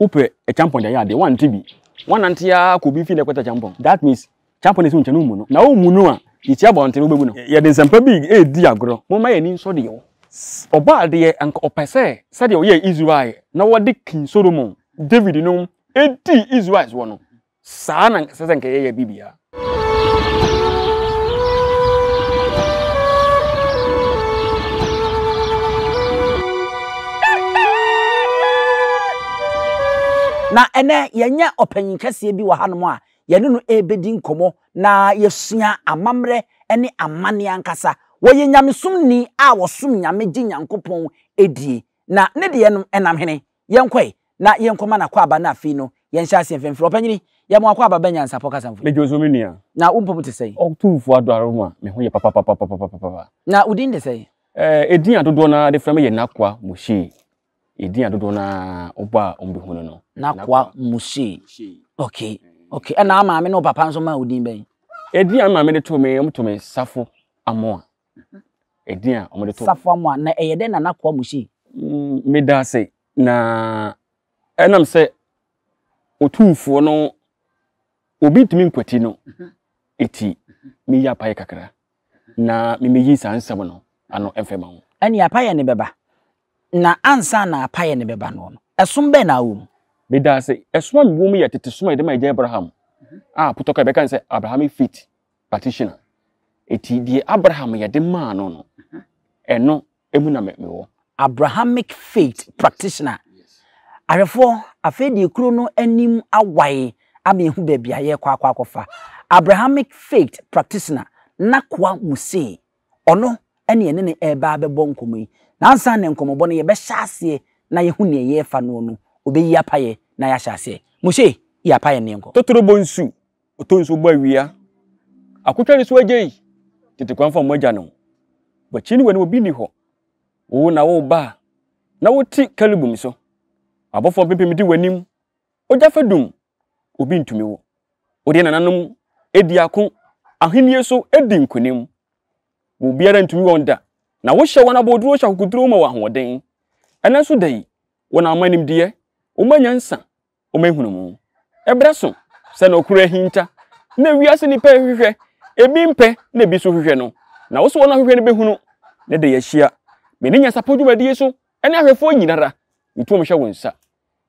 upe a champion ya de one tibi. One antia could be feel a quarter champion. That means champion is unchanumu. Now munua, it's your bounty. Yet in some big a diagro. Moma and in sodio. Oba de uncle Opese, Sadio ye is why. Now what dick in Solomon, David no, a tea is wise one. San and Sasanke Bibia. Na ene yenya open kase bi wa hanwa yenu ebedi nkomo na yesua amamre ene amane ankasa wo yenyamesumni a wosum nyame gi nyankopon edie na ne de yenu enam hene yenkoi na yenkoma na kwa aba na afi no yenhya asefemfro opanyini yemwa kwa aba banyansa pokasa mfu lejozuminia na umpomte sei otumfu adwaro mu a meho ye papa papa papa papa na udin de sei edin adodo na de frame ye Naakwa Moshe Edi adodo na oba ombehuno no Naakwa Moshe okay and na maame no papa nso ma odin ben edi an maame de to me omtome safo amoa edi an omde to safo amoa na eyede na Naakwa Moshe me da se na enam se otumfuo no obi timi nkwati no eti me ya pae kakra na me meyi sansem no ano emfema ho ani apae ne beba na ansa na apaye ne beba no esom be na wo me da se esom me wo me yetete som e de ma je Abraham putoka be kan se Abraham fit partitioner eti die Abraham ye de ma no no eno emu na me wo Abrahamic faith practitioner arefo afedi ekru no anim awaye ame hu be bia ye kwa kwa kofa Abrahamic faith practitioner Naakwa Moshe ono ene ne eba be bonkomi nansa ne nkomobo ne ye be hyaase na ye hune ye fa no no obeyi apaye na ya hyaase Moshe ye apaye ne nko totoro bonsu otonso bo awia akotwa ne so agei tete kwanfa mo agya no ba chini wani obi ni ho wo na wo ba na wo ti kalibum so abofo pepemidi wanim ogya fa dum obi ntumi wo odi nananom edi ako ahenie so edi nkonim wo biara ntumi wonda na wo hye wona boduro hye kokuduro ma wahoden ana so dai wona amanim de o manyansa o manhunumu ebraso se na okura hinta na wiase ni pa hwehwe ebi mpe na bi so hwehwe no na wo so wona hwehwe ne behunu ne de yahia me nya sapodu madie so ene ahwefo nyinara ntuom hwe wonsa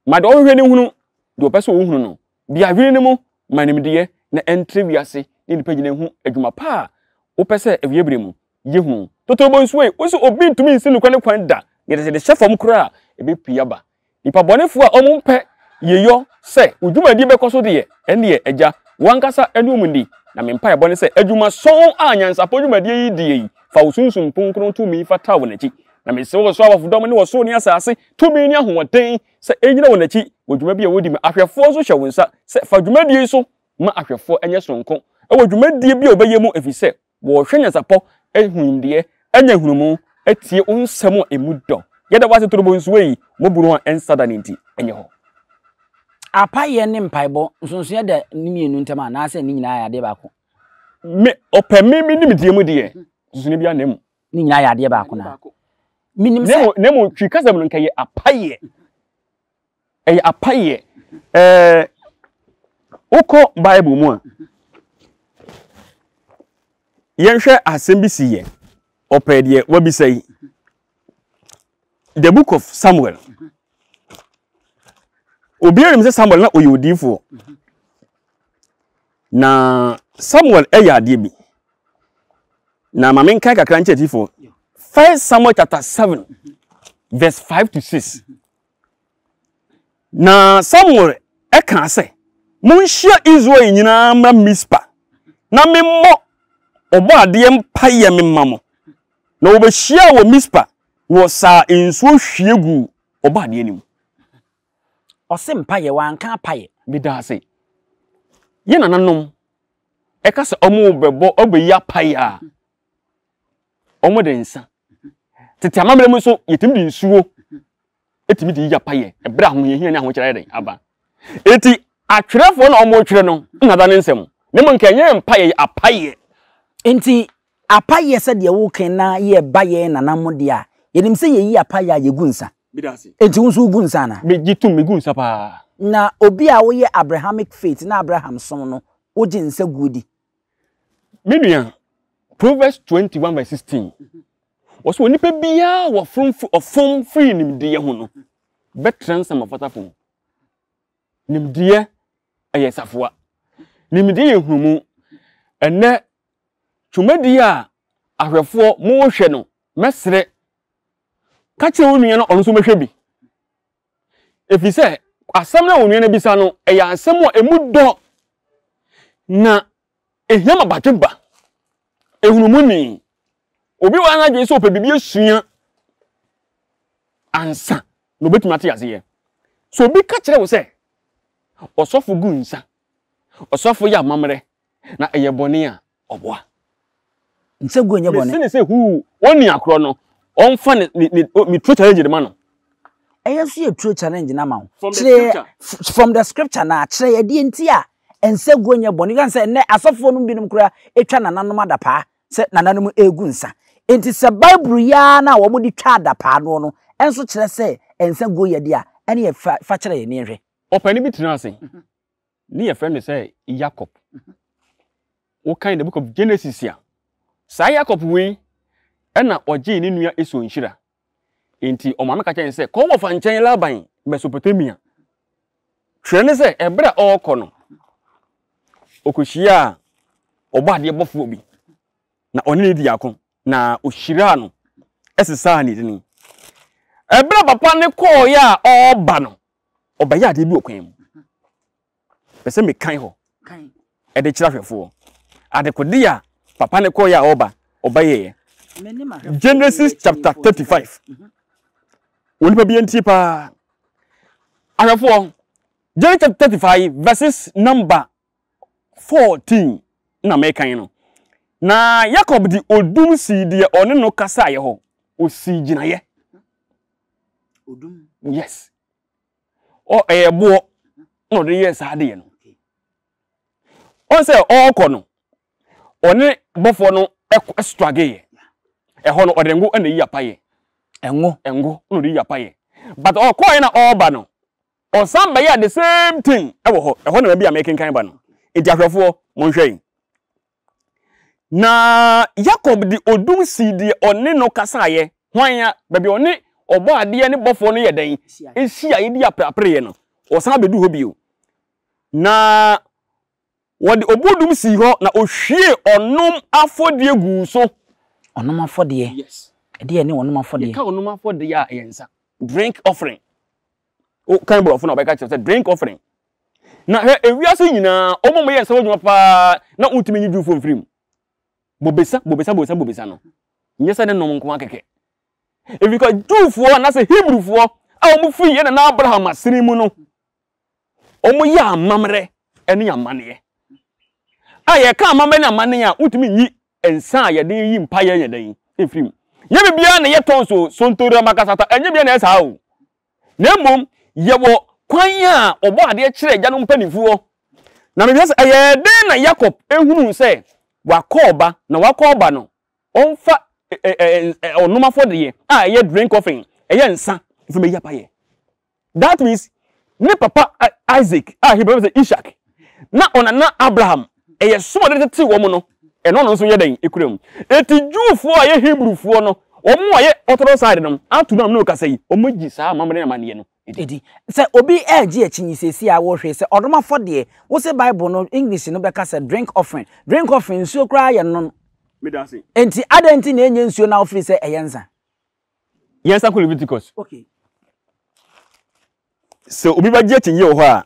ma de ohwehwe ne hunu de opeso wo hunu no bia hwene mu manim de na entre wiase ne nipa nyina hu adwuma pa opese ewiebere mu yehunu toto bonswe oso obi ntumi nsi nukwane kwanda yede de chefom kura ebe piaba nipa bonefo a omunpe yeyo se odwumadi be koso de ene eja wankasa enumundi na mempa ebone se adwuma son anyansa podwumadi yi die fa osunsun ponkron tumi fa tawo nachi na mesi wo so abafudom ne wo so ni asase tumi ni ahoden se enyina wo nachi odwuma bi e wodi me ahwefo so hwewunsa se fa dwumadi so ma ahwefo enye sonko e wodwumadi bi obeyemu efise wo hwenyasapo ehunde anya hunumu etie onsemo emuddo yeda wase turubonsuwe moburu an ensada nti enye ho apaye ne mpaibo nsonso yeda nimienu ntema na ase ni nyina ya de bako me opemimi ni midie mu de nsonso bia nemu ni nyina ya de bako na minim se nemu twikasam no nkaye apaye apaye uko bible mu a yenhwe asem bi siye opede wabisai the book of Samuel obiarim se Samuel na oyodifo na Samuel eyade bi na mame nkan kakra nchetifo 1 Samuel chapter 7 verse 5 to 6 na Samuel eka se monhia Israel nyina ma Mispa na memmo oba de mpa ye memamo na obehia wo Mispa wo sa enso hwiegu oba de anim ose mpa ye wanka paye bida se ye nananom eka se omo bebo obeyi apaye a omo de nsa tete amamre mu so yetim de nsuo etimi de yapaye ebra ho ye hia ni aho kyerade aba eti atwerefo na omo twere no na da ne nsem ne mo nkenye mpa ye apaye enti apa yesa de wo ken na ye ba ye nanamode a yenim se ye yi apa ya ye gunsa Bidasi. Ejunzu gunsana. Bejitu migunsa pa. Na obi a wo ye Abrahamic faith na Abraham som no wo jinse gudi. Media Proverbs 21 verse 16. Was when nipa bia wo from free nim de ye ho no. Betran sama fatafo. Nim de ye ayesafoa. Nim de ye humu ene chumadi a ahwefo mo hwe no mesre Kache wunye no onso mehwe bi. Efi se asem na wunye na bisa no eya asem wo emudo na ehema batemba. Ehunumuni obi wa na dwe so pe bibi esua ansa no betumate yase ye. So obi ka kire wo se osofo gunsa. Osofo ya mamre na eye bone a oboa. Nse gu enye bone. Se ne se hu woni akro no. On fan me true challenge man. I have seen a true challenge na man. From the scripture na chere ye de ntia ense gu enye bone kan se ne asofo no binom kura etwa nananom adapa se nananom egu nsa. Enti se bible ya na wo mudi twa adapa no no enso chere se ense gu ye de a ene ye fa chere ye ne hwe. Opani bi tena asen. Ni ye friend say Jacob. What kind the book of Genesis here? Say Jacob we Ena oji ni nua eso nhira. Enti omame ka kyen se ko wo fa nchen Laban Mesopotamia. Hwe ne se ebra okọ no. Okoshia obade bofo obi. Na onene di yakon na ohira no esesa ni ni. Ebra papa ne ko ya oba no. Oba ya de bi okwan mu. Pese me kan ho. Kan. E de kira hwefo. Ade kodi ya papa ne ko ya oba ye. Genesis chapter 35. Onipa bi enti pa. Arafo. Genesis 35 verses number 14 na mekan no. Na Jacob di odum si de one no kasa ye ho. Osi ginaye. Odum. Yes. O ebo no de yes ade ye no. O se o ko no. One bofo no estrage. Ehono odengo ene yi apaye engo no yi apaye but o ko na oba no o samba ya the same thing ewo ho ehono na bi amekin kan ba no enti ahwefo monhwe na Jacob di odum si di one no kasaye hwan ya ba bi one obo ade ne bofo no ye den ensia ye di aprapre no o samba du ho bio na wodi obodum si ho na ohwie onom afodie gu so onoma for the yes ade ne onoma for the ka onoma for the ya yensa drink offering o kan bro funa obeka chese drink offering na he ewiase nyina omomo yensa wodwuma pa na utimi nyidu fo mfrim bobesa no nyesa ne nom nko akeke e because do fo na se hebrew fo a omufu ye na Abraham asiri mu no omoya amamre ene yamane aye ka amamre na amane a utimi nyi ensa ya de yi mpa ya yadan efrim ye bibia na ye tonso sontora makasata enye bia na esa o na mmom ye wo kwan a obo ade e kire ganu mpanifuo na me bia se ye den na Jacob ehunu se wakoba na wakoba no onfa onoma for de ah ye drink offering eye ensa ifime ya pa ye that means ne papa Isaac ah he be Isaac na onana Abraham eye somode tete wo mu no eno no so yeden ekurem eti juufo aye hebrewfo no omo aye otoro side no atunam no kasai omo gi saa mamre na mane no edi se obi eji echinyisesi a wo hwe se odoma fo de wo se bible no english no be kasa drink offering so kra ye no midase enti adenti na enye nsuo na ofri se eyenza yensa ko Leviticus okay se obi ba gi echinyi wo ho a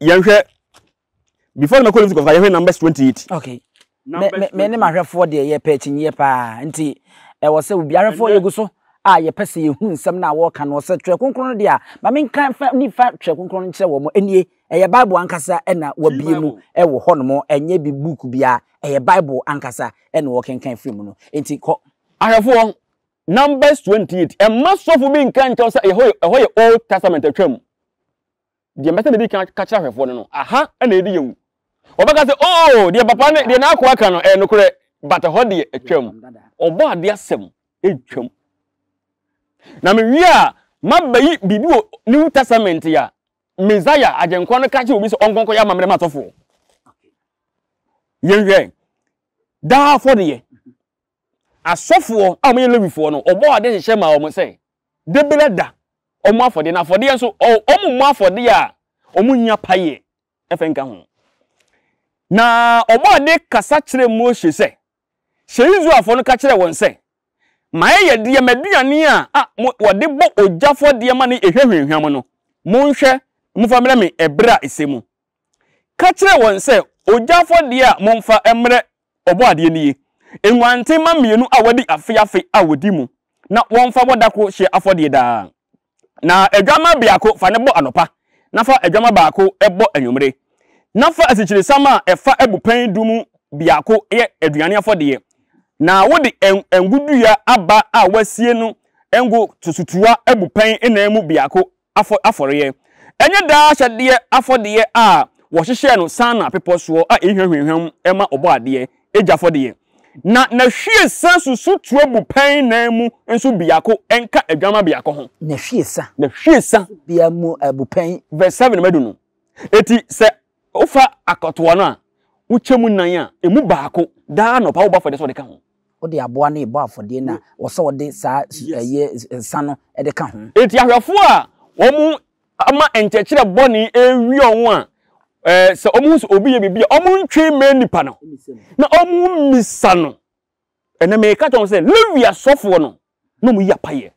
yenhwe before na ko Leviticus aye hwe Numbers 28 okay me ne mahwefo de ye pa chinye pa nti e wo se obiarefo yeguso a ye pese ye hu nsem na wo ka no se twa konkron de a ma men kan fa ni fa twa konkron nche wo mo enie e ye bible ankasa e na wabie mu e wo ho no mo enye bi book bia e ye bible ankasa e na wo kenkan film no nti ko ahwefo Numbers 28 e masofu bi nkan nche wo se e ho ye Old Testament atwam de meta bi kan ka kira hwefo no aha e na edi yewu obaka se oh de papa ne de na akwa ka no enokure but ho de etwam obo ade asem etwam na me wi a Mabayi bibiwo New Testament ya Messiah ajenkwa no kachi obi so onkonko ya mamre matofo. Yenwe. Da for the asofo amye lewifo no obo ade hye ma omo se. Debeleda omo afode na afode so omo mu afode ya omo nya paye efenka ho. Na obo ade kasa kire Mose se. She izu afo no kachire won se. Maye de maduane a wode bo ojafo de ma ne ehwehwehwam no monhwe mfamre me ebra esemu ka kire won se ojafo de a monfa emre obo ade niye enwante ma mienu a wodi afiafi a wodi mu na wonfa bodako hye afode da na edwama biako fa ne bo anopa na fa edwama baako ebo anwumre na fa asichire sama efa ebupan dumu biako ye eduane afode na wodi enguduya aba a wasie no engo tusutua ebupan enemu biako aforiye enye da hye afode a wo hye no sana pepo so a ehwehwehwam ema obo ade ejafode na hwe san susu tuo ebupan nemu enso biako enka edwama biako ho na hwe san biamu ebupan verse 7 meduno eti se ofa akoto no a uchemu nan a emu baako da no pa wo ba for de so de ka ho odi aboa na ebo afode na wo se wo de sa ye sano e de ka ho enti ahwefo a omu ama enchekere boni ewi onwo a se omu so obi ye bibia omu ntwe me nipa no na omu misa no ene me ka ton se lewi asofo no no mu yapaye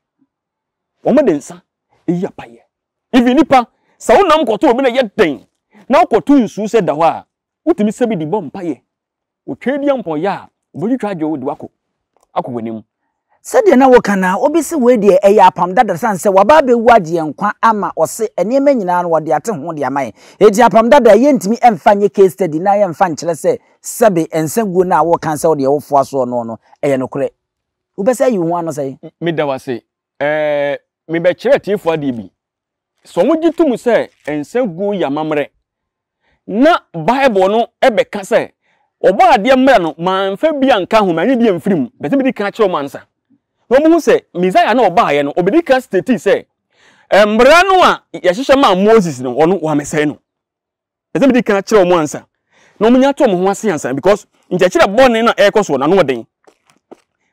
omu de nsa e yapaye ivi nipa sa wo nam koto obi na ye den na koto nsu se da ho a utimi sebi di bom paye otwedi ampon ya oboditwa dwo de wako akowanimu sede na woka na obisi we de eya apam dada san se waba be waje enkwa ama ose enema nyina na wode ate ho de amaye eji apam dada ye ntimi emfa nye case study na ye emfa nkere se sebe ensagu na woka se de wofo aso no no eye nokore obesa yi ho ano se meda wase me be kire tifo ade bi so mo jitum se ensagu ya mamre na bible no ebeka se oba ade mra no manfa bia nka ho manye bia mfrim beti bi ka kire mansa no mu se Messiah na oba aye no obedi ka state se mra no a yehye ma Moses no ono wa mesai no beti bi ka kire mo ansa no munya to mo ho ase ansa because nje kire born na e koso na no den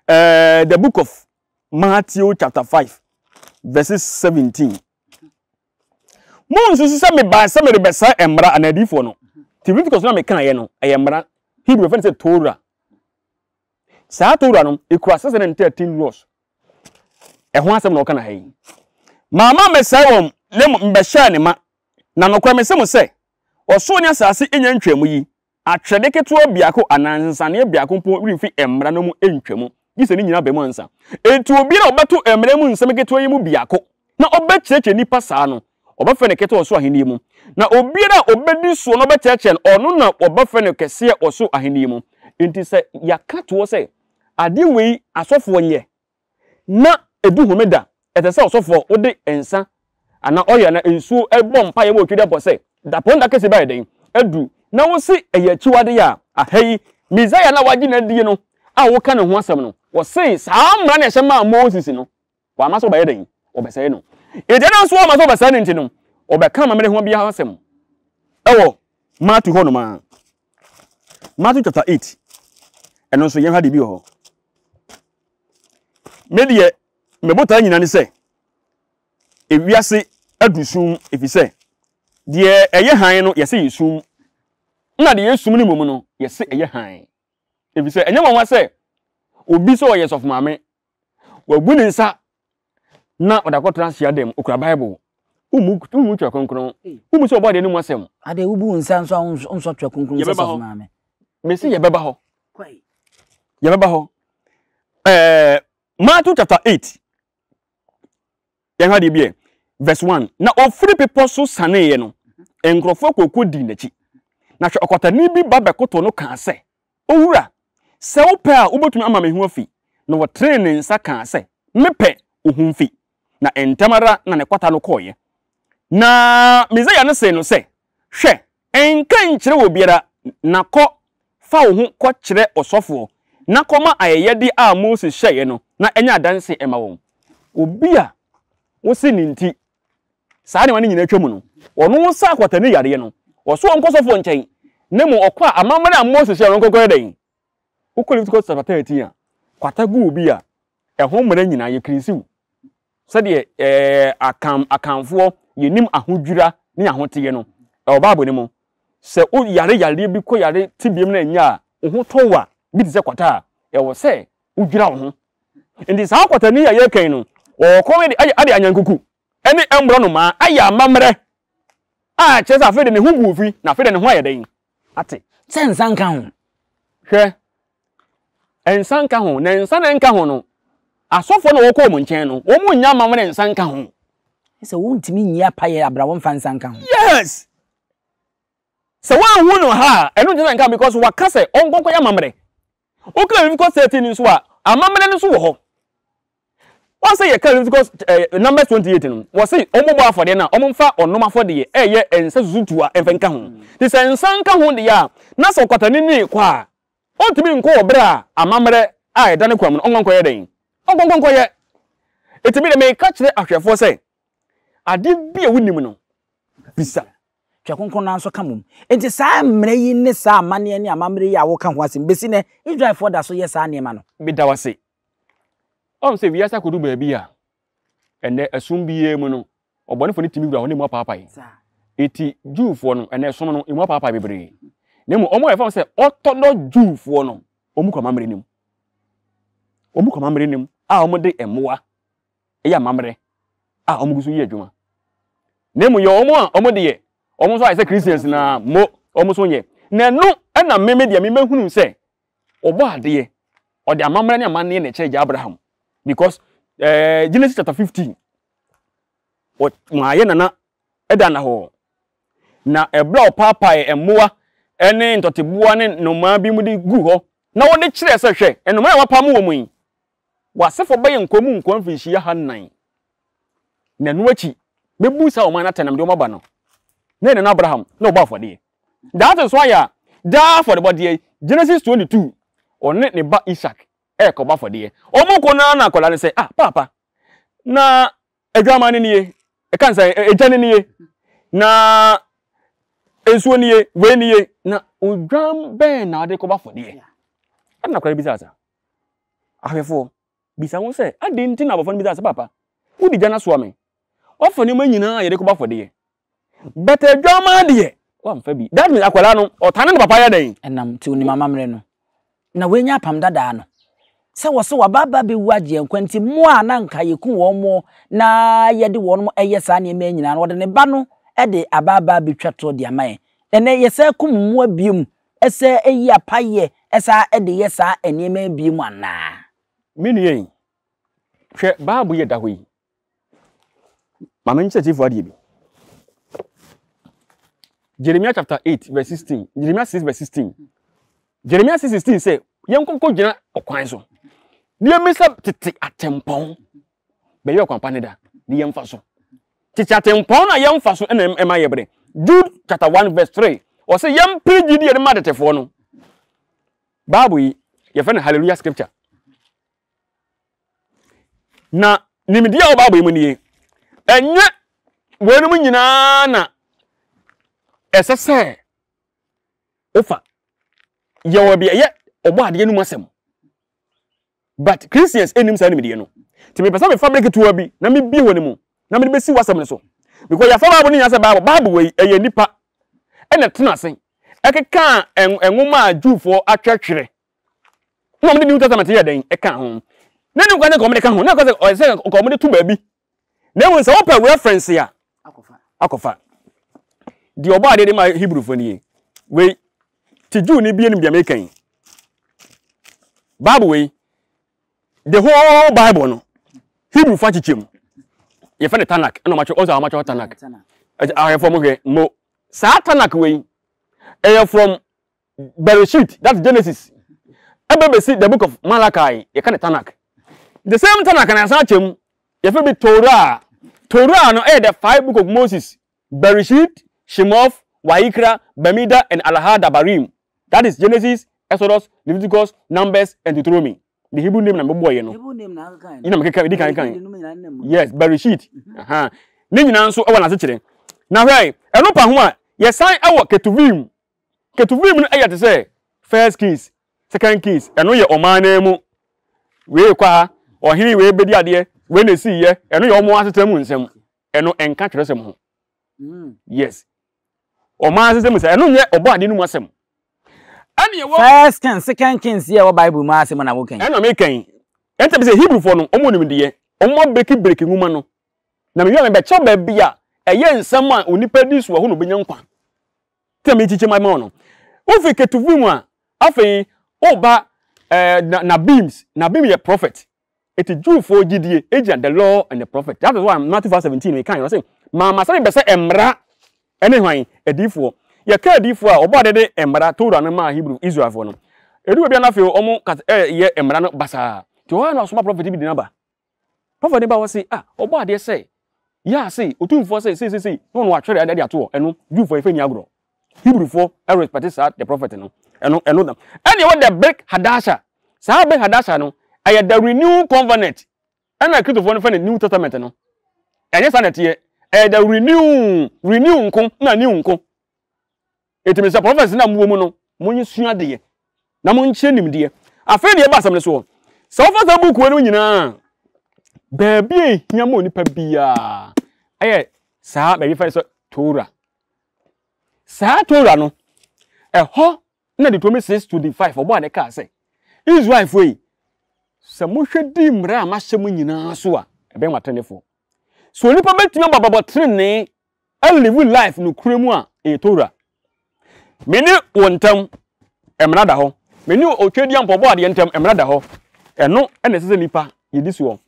the book of Matthew chapter 5 verses 17 Moses se me ba se me rebesa mra anadifo no Leviticus na me kan aye no aye mra Hebrew friend say Torah. Sa Torah no equals 613 laws. Eho asem na o kana hayi. Mama mesawom ne mbehya ne ma na nokwa mesem se oso ne asase enya ntwamu yi atwede keto biako anansane biako mpo wifi emra no mu entwamu. Yise ni nyina be mu ansa. Enti obi na obeto emra mu nsem keto yi mu biako na obekyerekye nipa saa no obafe ne keto oso ahenie mu. Na obi na obedi so no becheche ono na obafe ne kese oso ahenie mu. Enti se yaka to se ade we asofo nye na edu homeda etese osofo ode ensa ana oya na ensu ebom paye wo twede bo se da ponda kese ba den edu na wo se eyachiwade ya ahai Messiah na waji na die no a wo ka ne ho asem no wo se saa mra na hye ma Moses no wa maso ba den obese no ejana so wa maso obese ne ntino obeka ma mere ho bia asem ewo Matthew ho no ma Matthew chapter 8 and also yen hadi bi ho medie mebota nyina ne se ewiase adusum efise de eye han no yese yesum na de yesum ni mom no yese eye han efise enye mwa se obi so yes of mame wagu ni nsa na odakotra sia dem okra bible umu twa konkron umu so obade ni mwa sem ade ubu nsa nso nso twa konkron so of mame mesi yebeba ho kwai yebeba ho Matthew chapter 8 yenha de bie verse 1 na ofri people so sane ye no enkrofo koku di nachi na hwe okotani bi babekoto no kan se owura se ope a obotumi ama mehu afi na wo trene nsa kan se mepe ohumfi na entamara na ne kwata no koye na Messiah no se hwe enka nkire wo biara na ko fa wo ho kwakire osofo na koma ayeyedi a Moses hye no na enya adanse ema won obi a wosi ninti saa ne wane nyina atwa mu no ono wo sa akwata ne yare no wo so onkosofo nchen ne mu okwa amamre a Moses ya onkoko yeden ukolifiko sapatati ya kwata gu bi ya ehon mra nyina ye krisiu sede akamfo ye nim ahodwira ne ahoteye no obabo ne mu se o yare bi ko yare tibiem na nya oho towa bi de se kwata e wo se udwira wo ho ndi saa kwata ne ya ye kan no wo ko we ade anyankuku ene embro no ma aya amamre a chese afede ne hugu ofi na afede ne ho ayeden ate sensan kan ho hwe ensan kan ho na ensan en kan ho no asofo no wo ko mu nchen no wo mu nya amamre ensan kan ho se wo ntimi nyia paye abra wo mfa ensan kan ho yes se wo hu no ha enu nchen kan because wa kase onkonko ya amamre o kle because setting so a amamre no so wo ho what say because numbers 28 no what say omobo afode na omomfa onom afode ye eye ensezutua enfenka ho this ensanka ho de ya na so kwatani ni kwa ontimi nko obra amamre a edane kwa mu onkonko ye den onkonko ye etimi de me ka kire ahwefo say ade bi e wonim no bisa twakonko na nso kamum enti saa mre yi ne saa mane ne amamre ya wo ka ho asim besi ne Israel for da so ye saa ne ma no bidawase say we asa kodu baabi a ene asum biye mu no obonefo ne timi gura woni mu papa yi eti Jew fo no ene som no mu papa bebre ne mu omo e fam say otodo Jew fo no omu kwa mamre nim a omu de emoa e ya mamre a omu gusu ye adwuma ne mu yo omu a omu de ye omu so say Christians na mo omu so nye na no ena meme de me mahunu say obo ade ye odi amamre ne amane ne chege Abraham because Genesis chapter 15 what maye nana edana ho na ebra o papa e moa ene ntoteboa ne noma bi mu di gu ho na wo de kire se hwe enoma e wapa mu wo mu yi wasefo baye nkomu nkonfinshi ya hanan na no achi bebusa o ma na tanam de o maba no na ne na Abraham na o ba for de that is why ya da for the body Genesis 22 one ne ba Isaac e ko ba for de omuko na kola ne say ah papa na edwama ne nie e kan say ejane nie na ensuo nie we nie na odwam be na de ko ba for de na kwara biza asa ahwefo biza won say ade nti na bofon biza asa papa wo di jana so ame ofo ne manyina ye de ko ba for de but edwama de wo amfa bi that means akwara no otane ne papa ya den enam ti oni mama mre no na we nya pam dada no se woso wa baba be waje enkwanti mo ananka yeku wo mo na ye de won mo eyesa na eme nyina no de ne ba no e de ababa be twato de amaye ene yesa kum mo abiem ese eyi apaye esa e de yesa eneme abiem ana miniyen hwe babu ye da hoyi mama nche ti fuade bi Jeremiah chapter 8 verse 16 Jeremiah 6 verse 16 Jeremiah 6:16 say yenkonko gina okwan so ni emisa tete atempon be ye okwan paneda ni yemfa so tete atempon na yemfa so na ema yebre Jude chapter 1 verse 3 o say yem prigi di ema detefo no Bible yi ye fe na hallelujah scripture na nimdia o Bible mu nie enye wenum nyina na esese ofa ye obi ye obo ade enu masem but Christians enim sa enim de no ti me pesa me fabric to abi na me bi honi mu na me be si wasem ne so because ya fa babu ni ya se babu we e ye nipa ene tena sen e keka enwoma ajufo atwetwere no me ni uta samate ye den e kan ho na ni kwani komede kan ho na kwase o se komede to baabi na won se opa reference ya akofa di obo ade de ma Hebrew fo ni we ti ju ni bi enim de me kan Bible way the whole Bible no Hebrew fa chichem ye fa ne Tanakh no macho ozo amacho Tanakh I from okay mo sa Tanakh way I from Bereshit that's Genesis abebe see the book of Malachi ye ka ne Tanakh the same Tanakh na sa chem ye fa bi Torah no the five book of Moses Bereshit Shemov Wayikra Bamida and Alahadabarim that is Genesis Exodus, Leviticus, Numbers, and Deuteronomy. The Hebrew name na boy you know. Hebrew name na kind. You know make di kan kan. Yes, Bereshit. Aha. Ne nyina nso e wona se kire. Na hwai, eno pa ho a ye san e wo Ketuvim. Ketuvim no e yete say first Kings, second Kings, eno ye oman na mu. We kwa ohini we bedi ade, we na si ye, eno ye omo asetem nsem. Eno enka tresem ho. Yes. Oman asetem say eno ye obo ade nu asem. First Kings, second Kings, yeah, Bible, mass, and I will can. I know making. And I say Hebrew for no, only dear, on breaking woman. No, now you have a chop beer, a young someone who nipped this one who be young. Tell me, teacher, my mono. If we get to Vima, Afe, Oba, Nabim's, Nabim, a prophet. It is Jew for GD, agent, the law, and the prophet. That is why I'm not 17. We can't say, Mamma, say, Emra, anyway, a D4. Ya ka difo a obode de emra tora na ma Hebrew Israel fo no edu bia na fe omo ye emra no basa ti ho na osoma prophet bi di naba prophet ba wo se ah obode se ya se otumfo se no no atwere ade ato eno ju fo ife ni agro Hebrew fo I respect sa the prophet no eno na any what the break hadasha sa break hadasha no aye the renew covenant ana Christ fo no fe new testament no aye sa na tie aye the renew nko na new nko eti mesa prophet na muwo mu no munyi suade ye na munche nimde afa de ba samne so so fasa book we no nyina ba bi hia mo nipa bia aye sa ba bi fa so Torah sa Torah no eho na de 26 to 5 obo ade ka say Israel fo yi se mo hwedi mra ma hye mo nyina so a ebe matanefo so nipa betima bababo trene a live life no kuremu a e Torah mini wontam emrada ho mini otwedi ampobo ade ntam emrada ho eno ene sese nipa yedisi wo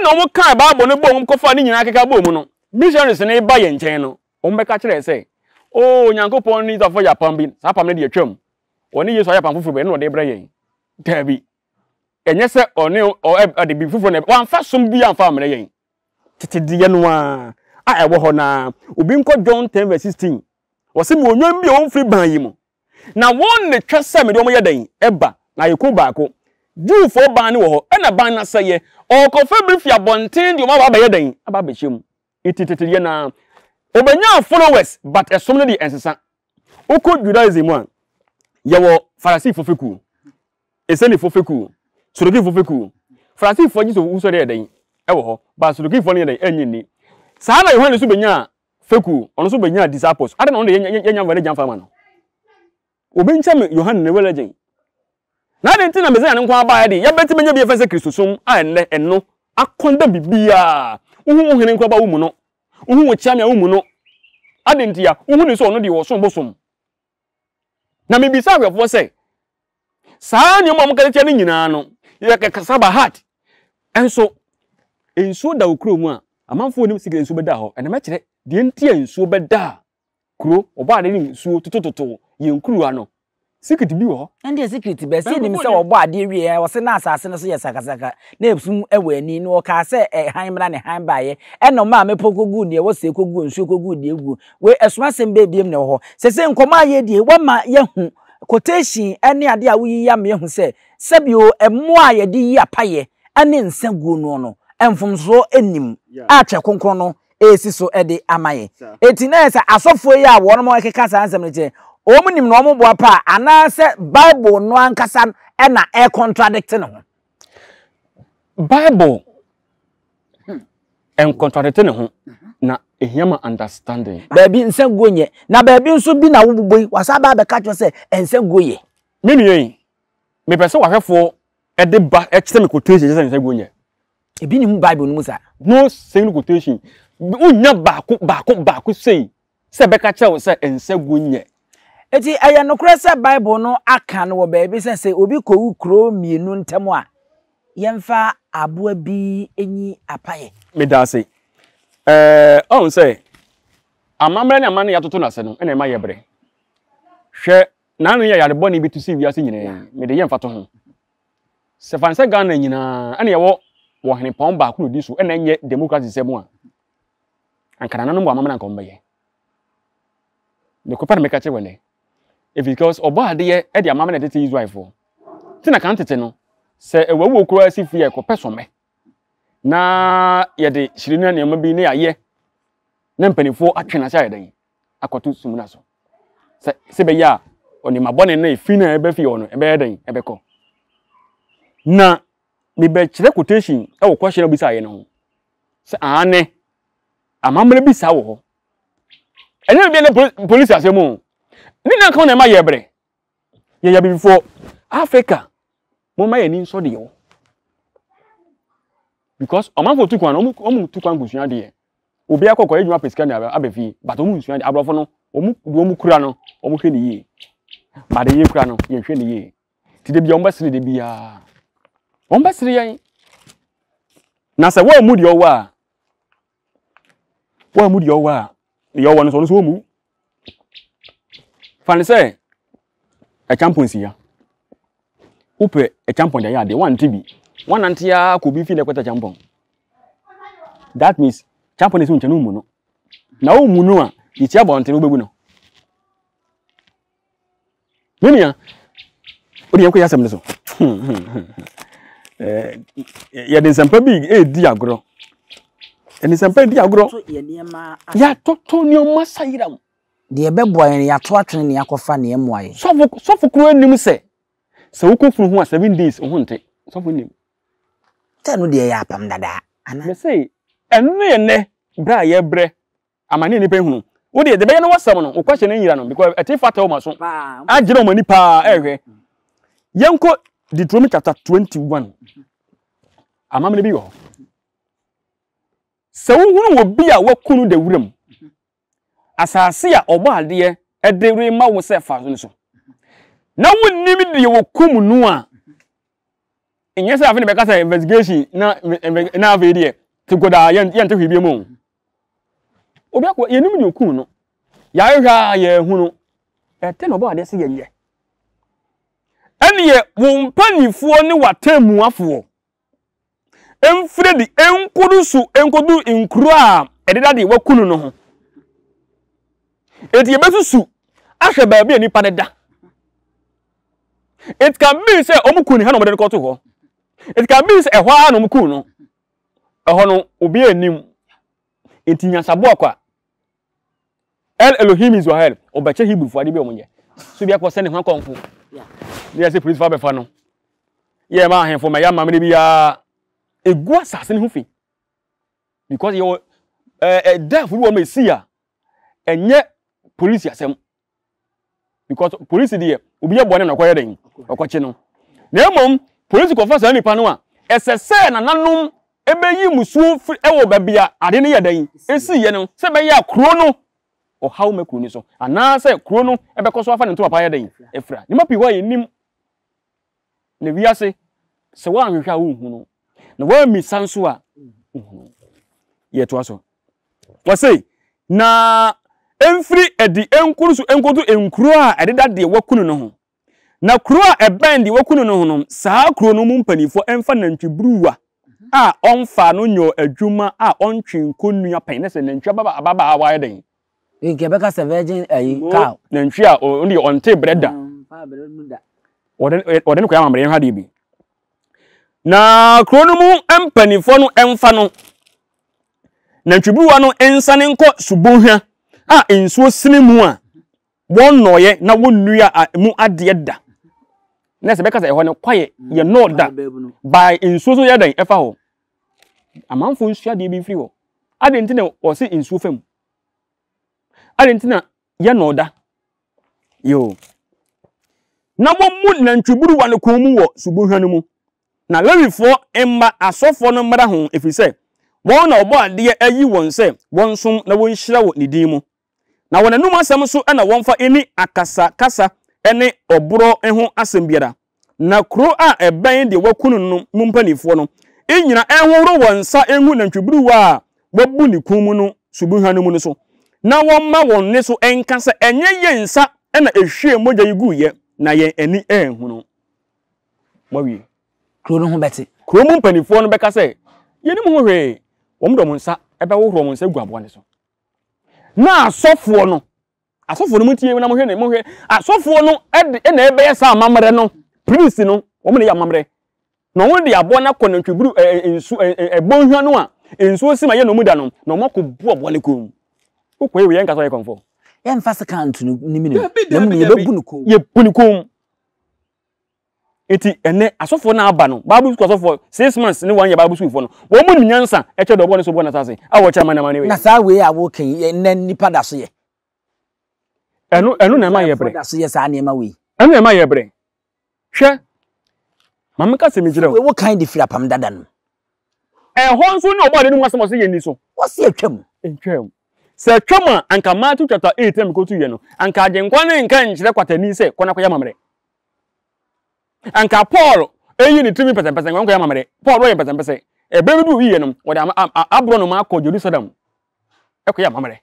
eno mo kai baabo ne bom kofa ne nyina keka bom no missionaries ne ba ye nchen no om beka kire se o nyankopon ni tafo yapam bi sapam ne de atwam oni yesu yapam foforo be no de bra yen tabi enye se oni o ade bi foforo ne wan fa som bi anfa amre yen tetede ye no a ewo ho na obi nko John 10:16 wose mi onwan bi on fri ban yi mo na won ne twese me de omo yedan eba na yeko baako ju fo ban ne wo ho e na ban na saye o ko fa bi fia bonten de omo aba yedan aba be chem itititiri ye na obenya followers but esom ne de ensesa oko Judaism an ye wo Pharisee fo feku eseli fo feku soroki fo feku Pharisee fo jiso uso de yedan e wo ho ba soroki fo ne yedan enyi ni sa na Yohane su benya Feku, on so benya disciples. I don't know yenyan vale jamfa man. Obi nche me Yohane ne vale jen. Na de nti na meze na nkwa ba ya de, ya beti benya bi efese Kristo som a enne eno akonda bibia. Uhu ohene nkwa ba umu no. Uhu wo chiamia umu no. Ade nti ya, uhu ni so no de wo som bosom. Na me bi sa wefo se. Sa anyo mo mkete ne nyina no. Ye kekasa ba heart. Enso enso da okro mu a, amanfo ni sigire enso be da ho. Ene me kire de ntia nsuo beda kuro oba ade nsuo totototo ye nkuru ano secret bi wo ndia secret be se nim se oba ade wie wo se na asase ne so ye sakasaka na ebsum ewe ani no ka se han mra ne han baaye eno ma mepokogu ne wo se kogu nsuo kogu de egu we esuma sembe biem ne ho se se nkoma ye die wo ma ye hu quotation ene ade a wo yi ya me hu se sebio emo a ye di ya paye ene nsagu no no emfumso enim a che konkron no esi so ede amaye etina esa asofo ye a wono mo keka san sem nche omunim no ombo apa ana se Bible no ankasa na e contradict ne ho Bible en contradict ne ho na ehiama understanding baabi nsen goye na baabi nso bi na woboboi wasaba be ka cho se ensen goye me nuyen me pese wahwefo ede ba e kete me quotation se ensen goye ebi ni Bible no musa no same quotation unya baako sei se beka kyew se ensegunye eti aya nokre se Bible no aka no ba bi se obi ko wu kro mienu ntem a yemfa aboa bi enyi apaye meda sei on say amamre ne amane ya toto na se no ene ma yebre hwe nanu ya yare boni bi to se wi ase nyina me de yemfa to ho se fanse ga na nyina ene yewo wo hene pon baako no di so ene nye democracy se mu a ankara nanu mama na kombe ye ne ko par me kache wele e because oba ade ye e dia mama na tete Israel fo ti na kan tete no se ewa wo kura si fie ekopesome na ye de shirinu na ema bi ne aye na mpanifo atwena sha yedan akoto sumu na so se sebe ya oni mabone na efi na ebe fie ono ebe yedan ebe ko na mi be chire quotation e wo kwashira bi sa aye no se ane amamre bi sa wo ho ene bi na police asemo ni na kan na ma yebre ye ya bi before Africa mama ye ni nso de yo because omanfo tu kwan omu tu kwan gusuan de obi akokọ edwuma pesika na abefi but omu gusuan de abrofo no omu kura no omu hwe ni ye ma de ye kura no ye hwe ni ye ti de bi omba sire de bi ya omba sire yan na se wo mu de yo wa no so wo mu fani se a champion si ya upe a champion ya de one tv one antia ko bi fi le kwata champion that means champion is unche no mu no na o mu no a itia bonte no bebu no menia o de ko ya semne so ya de sampa big e di agro eni sampa di agro ya toto ni o masairam de beboan ya to atwene ne yakofa ne emwaye sofu kru anim se wukofuru ho 7 days ho nte sofu nim tanu de ya apam dada ana me say enu ne ne bra ye bre amane ni pe hunu wo de be ye no wasam no kwashe ne nyira no because atifata o maso agire o mani pa ehwe yenko Deuteronomy chapter 21 amamle bi yo se wunu obi a wakunu de wuram asase ya obade e de re ma wo se fa so na wonni mi de wo kum nu a enye se afi ne be ka investigation na afi de ti goda yan te hwibie mu obi akwa yenim ni okum no ya hwa ya hunu e te no obade se yenye ani ye wo mpanifuo ni watemu afo emfredi enkodusu enkodu inkru a e de dade wo kunu no ho It ye besusu ahwe baabi enipa ne da It can be say omukuni ha no modere ko to ho It can be say ehwa no omukuni no ehwa no obi enim etinya sabo akwa El Elohim is your help obache Hebrew fo ade bi omunye so bi akwa se ne ho konfo yeah say police fa be fa no yeah ma hen fo ma ya ma me bi ya egu asase ne ho fi because you death we me see ya enye police asem because police dey obi yebone na kwaye den okwache no na emom police confess na nipa no a esese na nanum ebeyi musuo ewo babia ade ne yedan esi ye no se beya kro no o hawo makru ni so ana se kro no ebekoso afa ne to papa yedan efra ni mapi wa yenim ne wiase se wa anhwehwa wo hu no na wa mi sanso a ye to aso wa sei na Enfri edi enkurusu enkodu enkrua edi dade wakunu no ho na krua ebandi wakunu no ho no saa kru no mumpanifo emfa nantwibruwa a onfa no nyo adwuma a ontwen konua penese nantwa baba ababa awaye den ngebeka savage ayi ka nantwi a onde onte breda pa breda muda oden ko yamamre en hade bi na kru no mu empanifo no emfa no nantwibruwa no ensane nko subonhwa Ah, in so cinema. One noye, na wonua mu ade da. Na se beka se ho ne kwaye ye no da. By in so yadan efa ho. Amanfo nsua de bi firi ho. Ade ntina o se in so fam. Ade ntina ye no da. Yo. Na mo mu nantwiburu wa ne ko mu wo subohwanu mu. Na lewifo emma asofo no mara ho efi se. Won na obo ade ayi won se won som na won hira wo ne din mu. Na wona numa asem so na wonfa eni akasa kasa ene obro eho asem biara na kro a eban de wakunu no mumpanifo no enyina ehoro wonsa enhu na ntwibru wa babu ni kumu no subuhanu mu no so na wonma won ne so enkasa enye yensa na ehwe moja yiguye na yen eni enhu no mawi kro no ho beti kro mumpanifo no beka se yeni mu hwe omdo monsa ebe wo hro monsa guabo ne so na asofo no mutie na mohwe ne mohwe asofo no e na ebe yesa amamre no priest no omne ya amamre No one the abona konentwebru ebonhwa no a enso sima ye no muda no no mako bu obolikum. Okwe we yenka so ye konfo. Ye mfase kantu ni mini. Na me ye bebu no ko. Ye punikum. Eti ene asofo na aba no. Bible school asofo 6 months ni 1 year Bible school fo no. Wo mu nyansa e che do bo ne so bo na sase. A wo chama na mane we. Na sa we a wo kan ye na nipa da so ye. Enu na ma ye bre. Da so ye sa na ma we. Enu na ma ye bre. Hwe Mamika se mejira wo kind of frapam dada no ehon so na obade no wasem so ye ni so wose atwam entwam se atwam a anka Matthew chapter 8 am ko tu ye no anka agenkwane nka nkyire kwatani se kona kwa yamamre anka Paul eyi ni timi pesen kwa yamamre Paul wo ye pesen ebe bidu ye no wo da abro no ma ko Jerusalem ekwa yamamre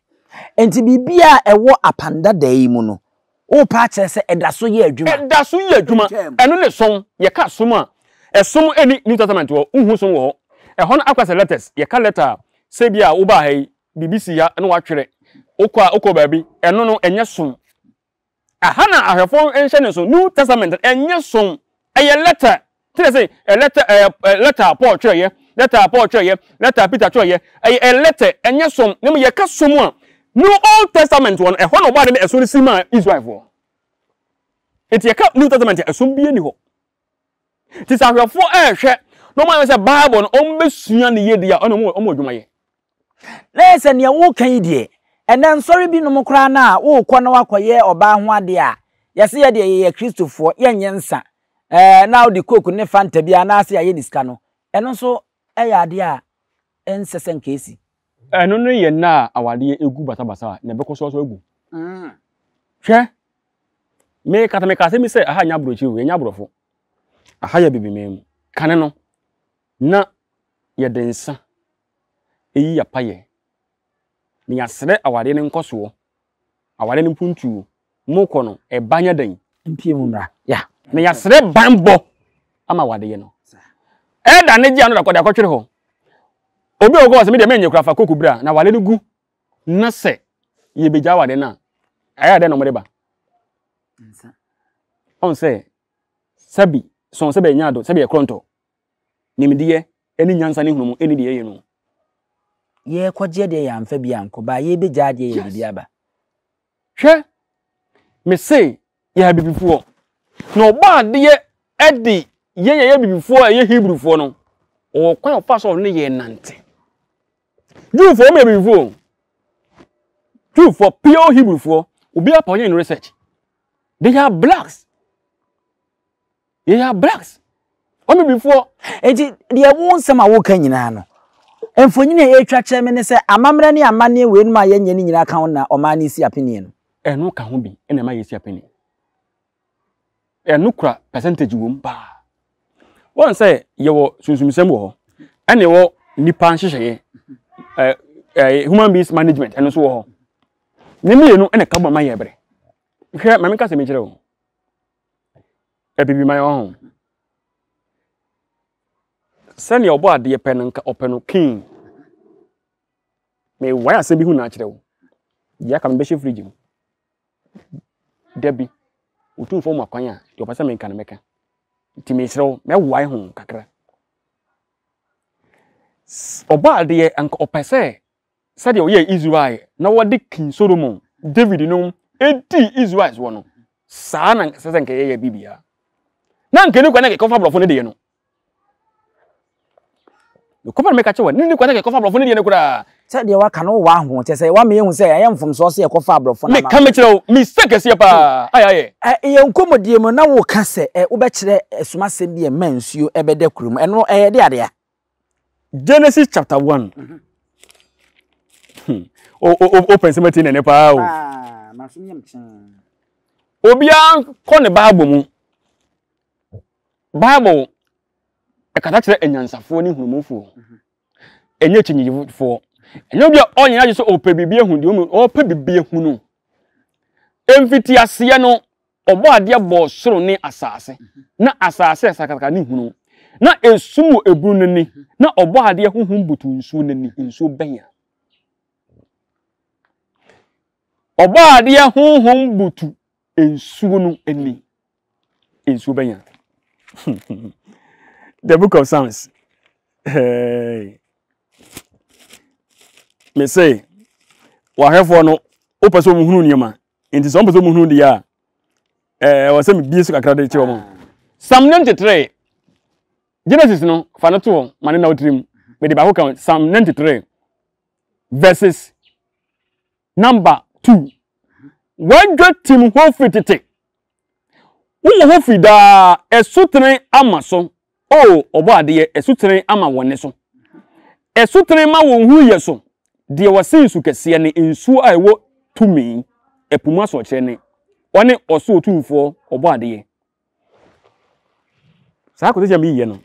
enti bibia ewo apanda dai mu no o pa chese edaso ye adwuma eno ne som ye ka som a esom eni New Testament wo uhu som wo ehon akwase letters ye ka letter se bia wo ba hai BBC ya eno watwere okwa ba bi eno no enye som aha na ahwefo enhye ne so New Testament enye som eye letter tire say letter Paul chere ye letter Paul chere ye letter Peter chere ye eye letter enye som ne ye ka som a New Old Testament one a one about the Asuni Sima Israel for. It's a New Testament assume be any hope. Tis a real 4 hour share. No man was a Bible on Ombusian Yedia on Omodumaye. Less and your walk any day. And then sorry be no more crana, oh, Quanawakoye or Bahua dia. Yes, ye dear Christopher, Yan Yansa. Now the cook could never find Tabianasi Yediscano. And also, eh, dear, incessant Casey. Eno no ye na awade egu batabasa na bekoso so egu hwe me kata se mi se aha nya brochi we nya brofo aha ya bibi mem kane no na ye densa eyi ya paye ni asere awade ne nkoso awade ne puntu mo ko no e banya dan mpie mu mra ya me ya sere bambo ama wade ye no e da ne ji anu da kwade akwetwere ho obi ogo wase me de menye krafa kokubra na wale nugu na se ye beja wade na aya de no me ba nsa on se sabi son se be nyado sabi e kronto nimdi ye eni nyansa ne hunumu eni de ye no ye kwaje de ya mfa bia nko ba ye beja de ye bia ba hwe me se ye habibifuo na oba de ye edi ye bibifuo ye hebrufuo no o kwa ofaso ne ye nante you for me before. You for pure Hebrew for will be up on your research. They are blacks. Only before it they won some awoken in Anno. And for you, a chairman, say, a mammy, a money with my yen in account or money see opinion. And no can be in a my see opinion. And no crap percentage womb bar. One say, you were Susan Samuel, and you were Nipan Shishay. Human beings management and so on. Nimi no ene kabo man yebre. Hwe ma me ka se me kire o. E bibi man ho. Sani obo ade ye pen nka openo king. Me why ase bi hu na kire o. Ya ka me be she fridge mu. Debi. Otu fo mu akwanya, de opasa me nka na meka. Ti me kire o, me why ho kakra. Oba de anko opese said your ye Israel na wadi King Solomon David no edi Israel wono sa na sesen ke ye bibia na nke ni kwa na ke comfort blofo ne de no no comfort make acha wa ni kwa na ke comfort blofo ne de ne kura said your waka no wa ho che say wa me hu say ayam fom so say comfort blofo na me ka me kire mistake se pa aye ye nkomodie mu na wo ka se wo be kire esuma se bi e mansuo e be de kurum eno e de ade Genesis chapter 1. Open cemetery and Nepal. Ah, Obiang, call the Bible. Bible, a character and answer for any who move for. And yet you vote for. And you'll be all in your old baby beer who do or baby beer who know. MVT Asiano or what dear boss so near Assassin. Not Assassin, Sakakani who know. Na esumu ebuneni na obohade huhum butu nsu neni nsu benya obohade huhum butu ensu no eni ensu benya The book of Psalms. Hey. Me say, wahefo no opeso mu hunu nima. Inti so opeso mu hunu dia. Was say me bi so kakra de che omo. Psalm 93. Genesis no fa na to mane na otrim. Me de ba ko kan Psalm 93 verses number 2. When get him ho fitete. Wo ho fida esutren amaso. Oh, obade esutren ama wone so. Esutren ma won hu ye so. De wase su kese ne nsu a ewo tumi epuma so kye ne. One oso otumfo obade ye. Sa ko te jam ye no.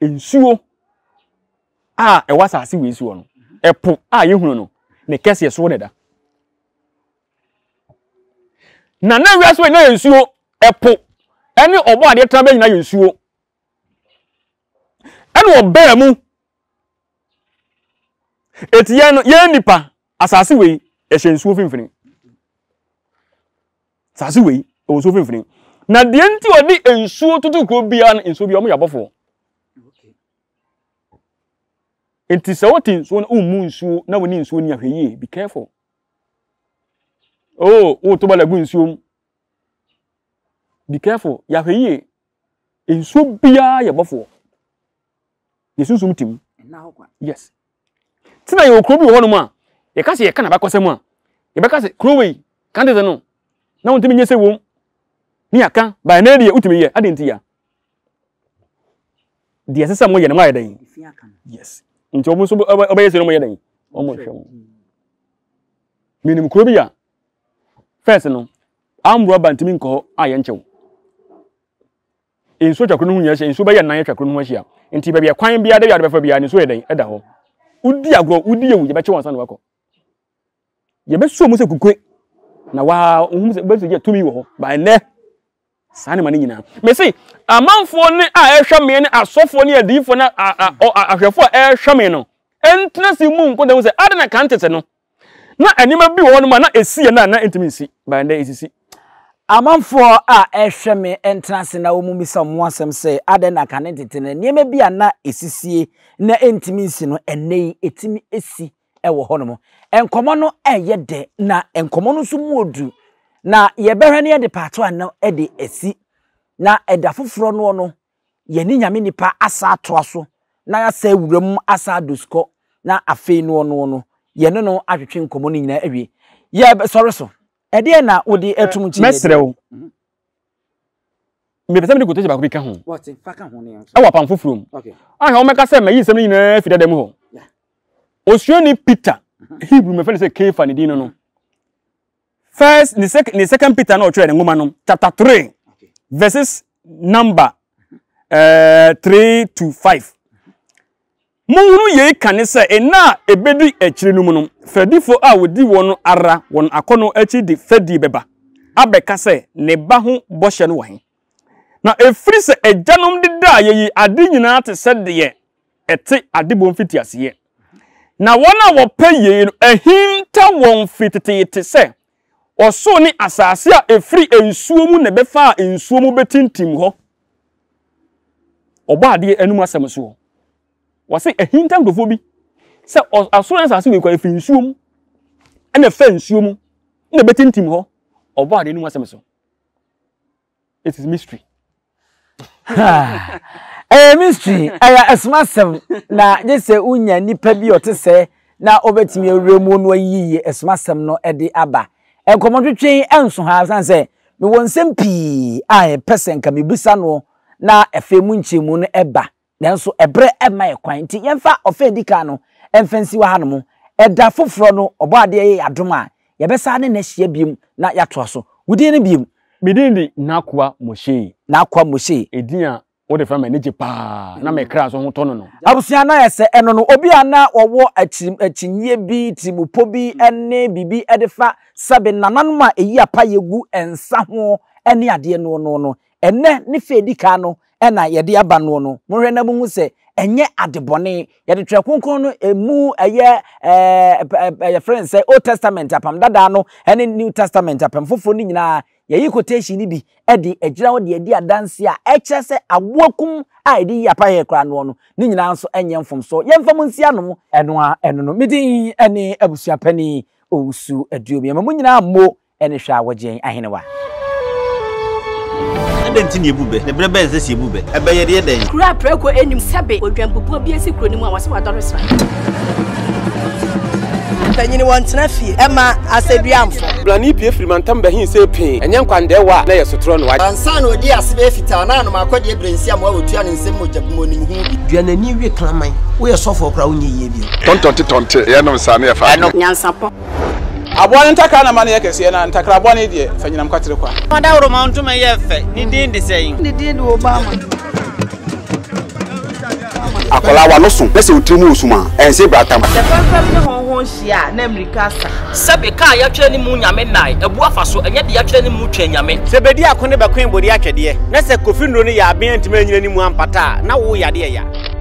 Nsuo a ewa sase we nsuo no. Epo a ye hunu no. Ne kese ye so ne da. Na na wiase we na nsuo epo ene obade trabe nyina ye nsuo. Ene obere mu etiye no ye nipa asase we ehye nsuo finfini asase we o so finfini na de enti odi ensuo tutu ko bia na ensuo bia mo yabofo enti se wotin so umu nsuo na woni nsuo ni ahweye be careful oh o to balagu nsuo be careful yahweye ensuo bia yabofo yesu so mutim na hokwa yes tina yo krobi wo ma ye ka se ye ka na ba kwasem a ye be ka se krowei kan de no na wontimi nyese wo ni aka ba na de utimi ye adenti ya de ese sam wo ye na ma ye dan yes nti obo so obo ye se no mo ye dan omo hwem minim krobi ya first no amro ba ntimi nko aye nchew enso twakro no hunya hye enso ba ye nan twakro no hye nti ba bia kwan bia de bia de fa bia ni so ye dan eda ho Udi agro, udi yewu, yebe chewa nsani wako. Yebe suwa muse kukwe. Na waa, umuse, bebe sujia tumi waho. Ba ene. Sani mani yina. Mesi, amanfone, a eshamene, a sofone, a difone, a shafua, a eshamene. Entine si mungu, konde muse, adana kante se no. Na anima bi wanuma, na esi ya na entimi si. Ba ene esi si. Amanfone, a eshamene, entine si na umumisa mwase mse, adana kante tene. Nyeme bi na esi si. Na entimi sino enei etimi esi ewo honomo enkomo no eye de na enkomo no so muodu na yebehwe ne de pato an no e de esi na eda foforo no no ye ni nyame nipa asa atoaso na asa wuram asa dusko na afei no no ye no no atwetwe enkomo ni nyina ewie ye sorry so e de na wodi etum chi mesrewo me pese me goteje ba ko bika ho what fa ka ho ne an awa pam fofurum okay ah o meka se me yi sem ni na fida dem ho osuoni Peter Hebrew me fe se kefa ni din no first ni second Peter na o twere ngoma no chapter 3 verses number 3 to 5 muhunu ye kane se ena ebedi akire num no fedifo a wodi wono ara won akono achi di fedi beba abeka se ne ba ho bohye no wahin na efri se ejanom dida ye ade nyina te se de ete ade bonfiti ase na wona wo paye no ehinta won fitete te se oso ni asase a efri ensuo mu ne befa ensuo mu betintim ho oba ade enum asem so wo se ehinta ndofo bi se aso asase we kwa efri ensuo mu ene fa ensuo mu ne betintim ho oba ade enum asem so it is mystery mystery. I asmasem na jese unya nipa bi otese na obetimi ewremu no ayi asmasem no edi aba. Enkomotwetwe enso ha sanse me wonsem pii a person ka mebisa no na efemu nchemu no eba. Nanso ebre ema ekwan nti yemfa ofedika no emfansi wa hanom eda foforo no obade ye adom a yebesa ne na hie biem na yatoaso. Wudin ne biem midin di Naakwa Moshe. Naakwa Moshe edian o de fama neje pa na me kra so ho to no no abusia na yese eno no obi ana owo achinyie bi timupo bi ene bibi edefa sabe nananuma eyi apa yegu ensa ho ene ade no no no ene ne fedika no ena yede aba no no mohwe na mu se enye adebone yede twa konkon no emu eye friends say Old Testament apam dada no ene New Testament apam foforo ni nyina Ye quotation nibi edi ejira wo de edi adanse a eche se abokum a edi yapa ye kra no no ni nyina nso enyemfom so yemfam nsia no eno a eno no midin ene abusuapani owusu aduobi ma munyina ammo ene hwa wogyen ahenewa dentini ebube ne brebe ese ebube ebe ye de den kura preko enim sebe odwanpopo bi esi kro ni mu a wase wadoresra tanyini wontena fie ema aseduamfo blani pie frimantam behin se pin enyankwande wa na yesotro no wa ansana odi asebe fita na anoma akodi ebrensia mo wotua ne nsem mojakumo ni hu duanani wie klaman wo yesofo kra wo nyeye bi tontonte ye no nsana ye fa nyansapo abwan ntaka na mane yekese na ntakra abwan die fanyinam kwatere kwa oda woro ma ntuma ye fe ni din de seyin ni din de obama akola wa nosun pese utrimu usuma ense bratam tefafam ne honhon hia na america sa sebe ka ya twere ni mu nyame nai ebu afaso enye de ya twere ni mu twa nyame sebedi akone be kwen bodi atwede na se kofi nro ni ya ben ntuma nyina ni mu ampata na wo yade ya